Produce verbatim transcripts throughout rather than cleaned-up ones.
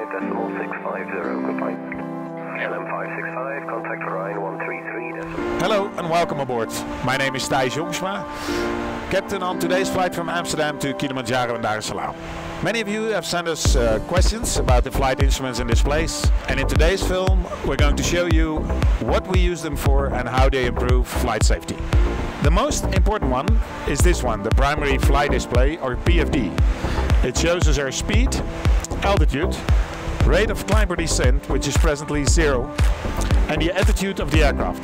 five six five zero, goodbye. L M five six five, contact Ryan one three three. Hello and welcome aboard. My name is Thijs Jongsma, captain on today's flight from Amsterdam to Kilimanjaro and Dar es Salaam. Many of you have sent us uh, questions about the flight instruments in this place, and in today's film we're going to show you what we use them for and how they improve flight safety. The most important one is this one, the primary flight display, or P F D. It shows us our speed, altitude, rate of climb or descent, which is presently zero, and the attitude of the aircraft.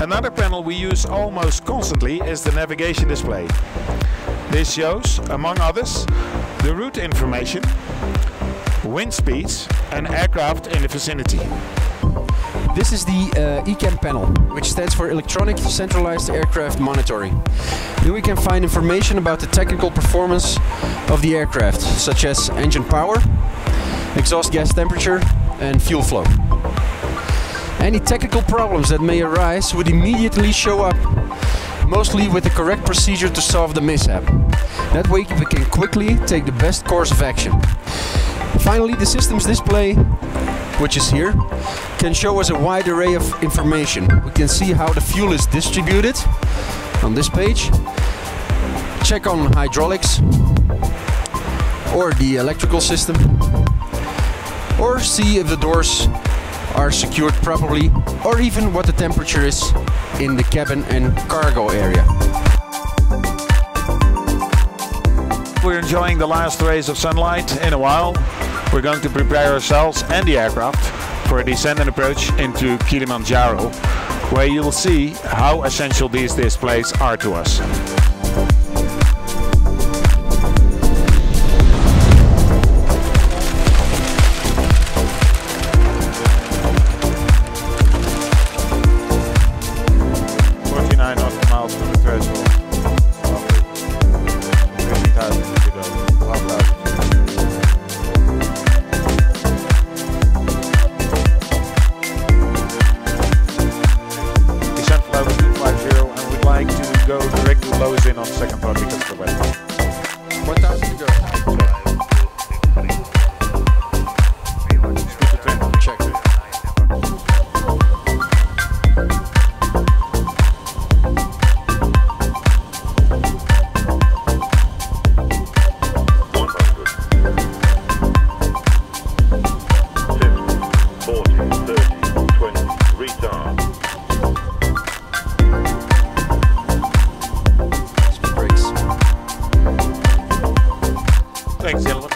Another panel we use almost constantly is the navigation display. This shows, among others, the route information, wind speeds, and aircraft in the vicinity. This is the uh, ECAM panel, which stands for Electronic Centralized Aircraft Monitoring. Here we can find information about the technical performance of the aircraft, such as engine power, exhaust gas temperature, and fuel flow. Any technical problems that may arise would immediately show up, mostly with the correct procedure to solve the mishap. That way we can quickly take the best course of action. Finally, the system's display, which is here, can show us a wide array of information. We can see how the fuel is distributed on this page, check on hydraulics or the electrical system, or see if the doors are secured properly, or even what the temperature is in the cabin and cargo area. We're enjoying the last rays of sunlight in a while. We're going to prepare ourselves and the aircraft for a descent and approach into Kilimanjaro, where you'll see how essential these displays are to us. forty-nine nautical miles from the threshold. Go direct to lows in on second thought because of the weather. one thousand to go. Check. fifteen, fourteen, thirteen, twenty, retard. Thanks, gentlemen.